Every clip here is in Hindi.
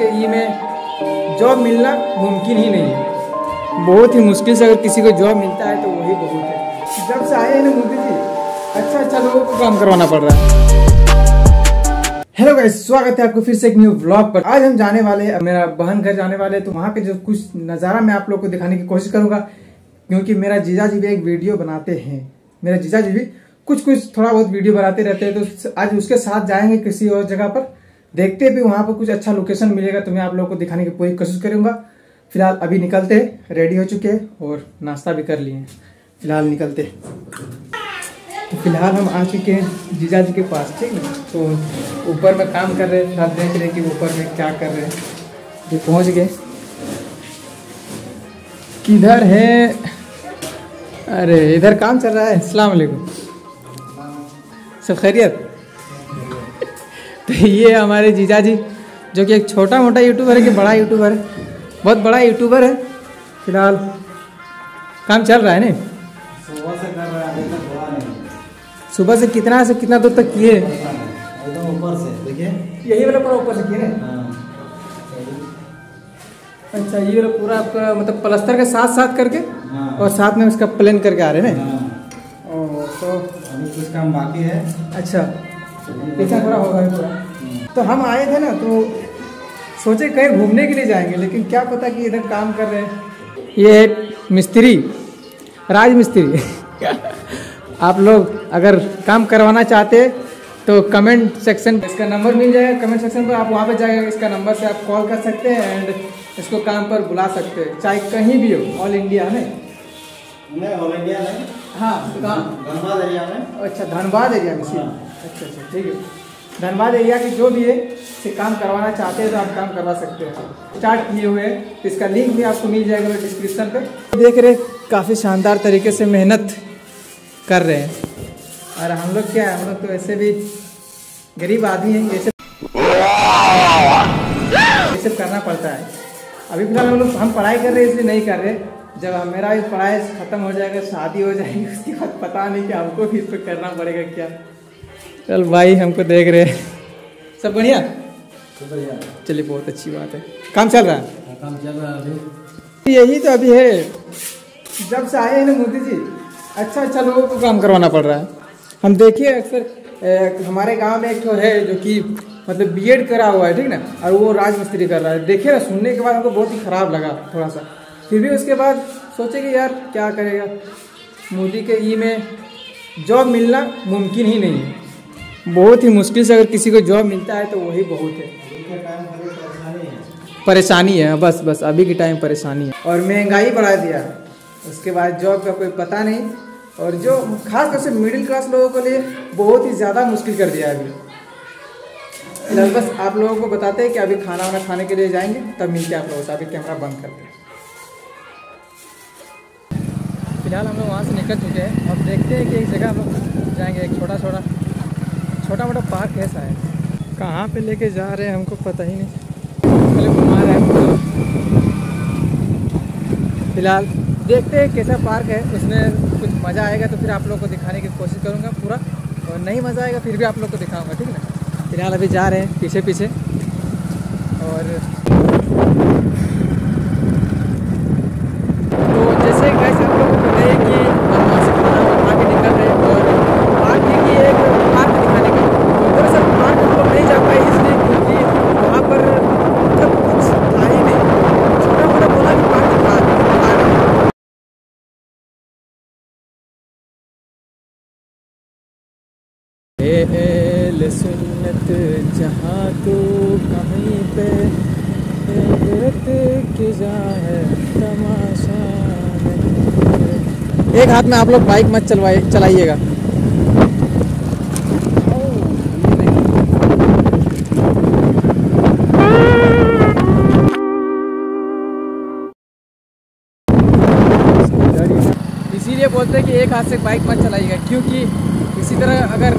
के ई में जॉब मिलना मुमकिन ही नहीं है। बहुत ही मुश्किल से अगर किसी को जॉब मिलता है तो वही बहुत है। जब से आए हैं ना मोदी जी, अच्छा अच्छा लोगों को काम करवाना पड़ रहा है। हेलो गाइस, स्वागत है आपको फिर से एक न्यू व्लॉग पर। आज हम जाने वाले हैं, मेरा बहन घर जाने वाले हैं, तो वहाँ के जो कुछ नज़ारा मैं आप लोगों को दिखाने की कोशिश करूँगा, क्योंकि मेरा जीजा जी भी एक वीडियो बनाते हैं। मेरा जीजा जी भी कुछ थोड़ा बहुत वीडियो बनाते रहते हैं, तो आज उसके साथ जाएंगे किसी और जगह पर, देखते भी वहाँ पर कुछ अच्छा लोकेशन मिलेगा तो मैं आप लोगों को दिखाने की पूरी कोशिश करूँगा। फिलहाल अभी निकलते हैं, रेडी हो चुके हैं और नाश्ता भी कर लिए हैं। फिलहाल निकलते हैं। तो फिलहाल हम आ चुके हैं जीजा जी के पास, ठीक है। तो ऊपर में काम कर रहे हैं, फिलहाल देख रहे हैं कि ऊपर में क्या कर रहे हैं। ये पहुंच गए, किधर है? अरे इधर काम चल रहा है। अस्सलाम वालेकुम, सब खैरियत? तो ये हमारे जीजा जी जो कि एक छोटा मोटा यूट्यूबर है कि बड़ा यूट्यूबर है, बहुत बड़ा यूट्यूबर है। फिलहाल काम चल रहा है ना, सुबह से कितना दूर तक किए? एकदम ऊपर से, देखिए यही वाला पूरा ऊपर से किए ना। अच्छा, ये वाला पूरा आपका मतलब प्लास्टर के साथ साथ करके और साथ में उसका प्लेन करके आ रहे हैं ना? तो अभी कुछ काम बाकी है। अच्छा, ऐसा पूरा होगा पूरा। तो हम आए थे ना, तो सोचे कहीं घूमने के लिए जाएंगे, लेकिन क्या पता कि इधर काम कर रहे हैं। ये मिस्त्री, राज मिस्त्री। आप लोग अगर काम करवाना चाहते हैं तो कमेंट सेक्शन इसका नंबर मिल जाएगा, कमेंट सेक्शन पर आप वहाँ पे जाएगा, इसका नंबर से आप कॉल कर सकते हैं एंड इसको काम पर बुला सकते हैं, चाहे कहीं भी हो। ऑल इंडिया में नहीं, ऑल इंडिया में हाँ, धनबाद एरिया में। अच्छा, धनबाद एरिया में, अच्छा अच्छा ठीक है। धनबाद एरिया के जो भी है से काम करवाना चाहते हैं तो आप काम करवा सकते हैं, चार्ट किए हुए हैं। इसका लिंक भी आपको मिल जाएगा डिस्क्रिप्शन पर। देख रहे काफ़ी शानदार तरीके से मेहनत कर रहे हैं, और हम लोग क्या है, हम लोग तो ऐसे भी गरीब आदमी हैं, ये सब करना पड़ता है। अभी फिलहाल हम पढ़ाई कर रहे हैं इसलिए नहीं कर रहे, जब मेरा भी पढ़ाई ख़त्म हो जाएगा, शादी हो जाएगी, उसके बाद पता नहीं कि हमको भी इस पर करना पड़ेगा क्या। चल भाई, हमको देख रहे हैं, सब बढ़िया चलिए, बहुत अच्छी बात है। काम चल रहा है, काम चल रहा है, यही तो अभी है। जब से आए हैं ना मोदी जी, अच्छा अच्छा लोगों को काम करवाना पड़ रहा है। हम देखिए अक्सर हमारे गांव में एक तो है जो कि मतलब बीएड करा हुआ है, ठीक ना, और वो राज मिस्त्री कर रहा है। देखिए ना, सुनने के बाद हमको बहुत ही ख़राब लगा थोड़ा सा, फिर भी उसके बाद सोचे कि यार क्या करेगा, मोदी के ई में जॉब मिलना मुमकिन ही नहीं है। बहुत ही मुश्किल से अगर किसी को जॉब मिलता है तो वही बहुत है। परेशानी है बस, बस अभी के टाइम परेशानी है, और महंगाई बढ़ा दिया, उसके बाद जॉब का कोई पता नहीं, और जो खासतौर से मिडिल क्लास लोगों के लिए बहुत ही ज़्यादा मुश्किल कर दिया है अभी। फिलहाल बस आप लोगों को बताते हैं कि अभी खाना वाना खाने के लिए जाएंगे, तब मिलते हैं आप लोगों से। अभी कैमरा बंद करते हैं। फिलहाल हम लोग वहाँ से निकल चुके हैं, अब देखते हैं कि एक जगह हम लोग जाएँगे, एक छोटा मोटा पार्क है शायद, कहाँ पर लेके जा रहे हैं हमको पता ही नहीं, पहले घुमा रहे हैं। फिलहाल देखते हैं कैसा पार्क है, उसमें कुछ मज़ा आएगा तो फिर आप लोगों को दिखाने की कोशिश करूँगा पूरा, और नहीं मज़ा आएगा फिर भी आप लोगों को दिखाऊंगा, ठीक है ना। फिलहाल अभी जा रहे हैं पीछे पीछे, और तो जैसे गाइस आप लोगों को पता है कि हम वहाँ से खाना खा के निकल रहे हैं, और पार्क की एक पार्क दिखाने का, दरअसल पार्क हम लोग नहीं जा पाए इसलिए क्योंकि वहाँ पर मतलब कुछ था ही नहीं। छोटा मोटा बोला कि अहले सुन्नत जहाँ तो कहीं पे कुदरत की जाए तमाशा। एक हाथ में आप लोग बाइक मत चलाइएगा। इसीलिए बोलते हैं कि एक हाथ से बाइक मत चलाइएगा, क्योंकि इसी तरह अगर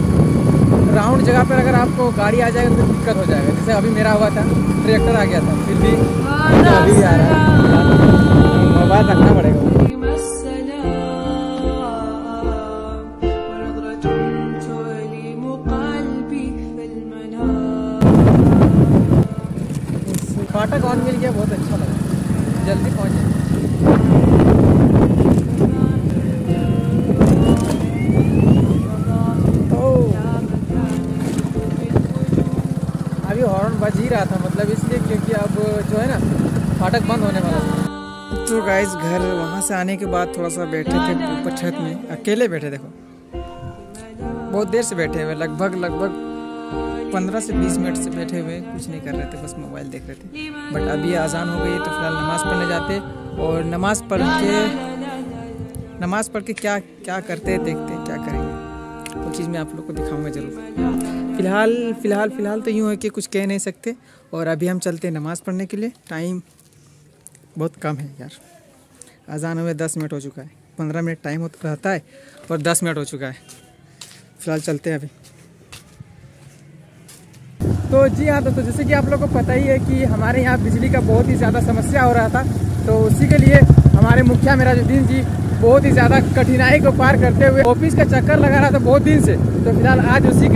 राउंड जगह पर अगर आपको गाड़ी आ जाएगी तो दिक्कत हो जाएगा। जैसे अभी मेरा हुआ था, ट्रैक्टर आ गया था, फिर भी तो अभी भी आ रहा है, मोबाइल रखना पड़ेगा। बाटा कॉन मिल गया, बहुत अच्छा लगा, जल्दी पहुँचे। ओह, अभी हॉर्न बज ही रहा था, मतलब इसलिए क्योंकि अब जो है ना फाटक बंद होने वाला था। तो गाइस घर वहाँ से आने के बाद थोड़ा सा बैठे थे ऊपर छत में, अकेले बैठे, देखो बहुत देर से बैठे हुए, लगभग 15 से 20 मिनट से बैठे हुए, कुछ नहीं कर रहे थे, बस मोबाइल देख रहे थे। बट अभी अजान हो गई तो फिलहाल नमाज़ पढ़ने जाते, और नमाज़ पढ़ के क्या करते देखते, क्या करेंगे वो चीज़ मैं आप लोग को दिखाऊंगा ज़रूर। फ़िलहाल तो यूँ है कि कुछ कह नहीं सकते, और अभी हम चलते हैं नमाज़ पढ़ने के लिए, टाइम बहुत कम है यार, अजान हुए 10 मिनट हो चुका है, 15 मिनट टाइम होता रहता है और 10 मिनट हो चुका है, फ़िलहाल चलते हैं अभी। तो जी हाँ दोस्तों, जैसे कि आप लोगों को पता ही है कि हमारे यहाँ बिजली का बहुत ही ज़्यादा समस्या हो रहा था, तो उसी के लिए हमारे मुखिया मेराजुद्दीन जी बहुत ही ज़्यादा कठिनाई को पार करते हुए ऑफिस का चक्कर लगा रहा था बहुत दिन से, तो फिलहाल आज उसी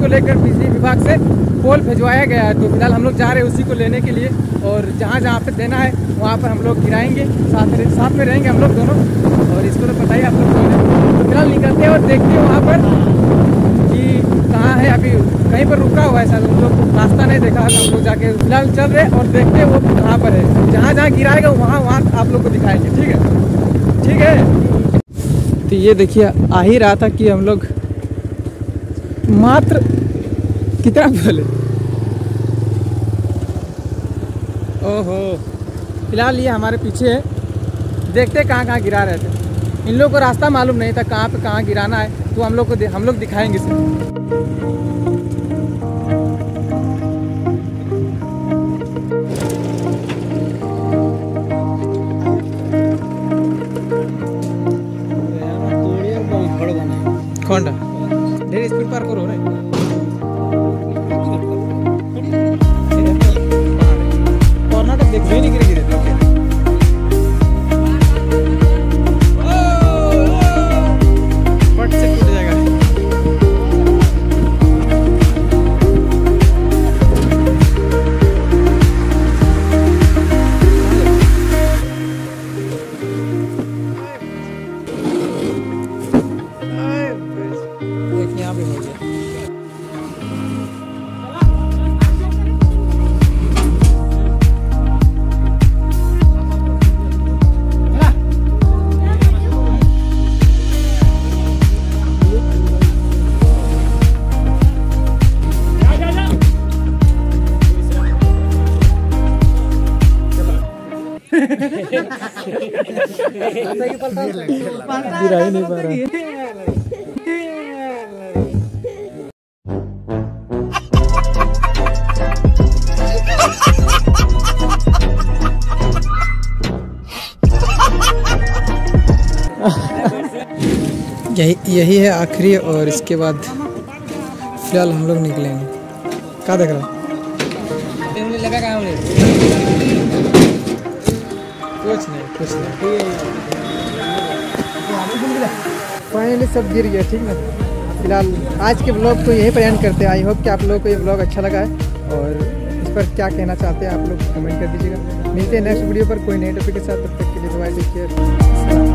को लेकर बिजली विभाग से पोल भिजवाया गया है। तो फिलहाल हम लोग जा रहे हैं उसी को लेने के लिए, और जहाँ पर देना है वहाँ पर हम लोग गिराएंगे, साथ में रहेंगे हम लोग दोनों, और इसको तो पता ही आप लोग को। तो फिलहाल निकलते हैं और देखते हैं वहाँ पर कहाँ है, अभी कहीं पर रुका हुआ है, हम लोग रास्ता नहीं देखा है, हम लोग जाके फिलहाल चल रहे और देखते हैं वो कहाँ पर है, जहाँ गिराएगा वहाँ आप लोग को दिखाएंगे। ठीक है। तो ये देखिए आ ही रहा था कि हम लोग मात्र कितना बोले, ओहो, फिलहाल ये हमारे पीछे है, देखते कहाँ गिरा रहे थे, इन लोगों को रास्ता मालूम नहीं था कहाँ पे कहाँ गिराना है, तो हम लोग दिखाएंगे इसको। खोंडा ढेर स्पीड पार करो ना। कर्नाटक देख भी नहीं गिरे। गिरा ही नहीं पा रहा। यही है आखिरी, और इसके बाद फिलहाल हम लोग निकलेंगे। क्या देख रहा है? कुछ नहीं। फाइनली सब गिर गया। ठीक है, फिलहाल आज के ब्लॉग को यहीं पर एंड करते हैं। आई होप कि आप लोगों को ये ब्लॉग अच्छा लगा है, और इस पर क्या कहना चाहते हैं आप लोग कमेंट कर दीजिएगा। मिलते हैं नेक्स्ट वीडियो पर कोई नए टॉपिक के साथ, तब तक के लिए बाय, टेक केयर।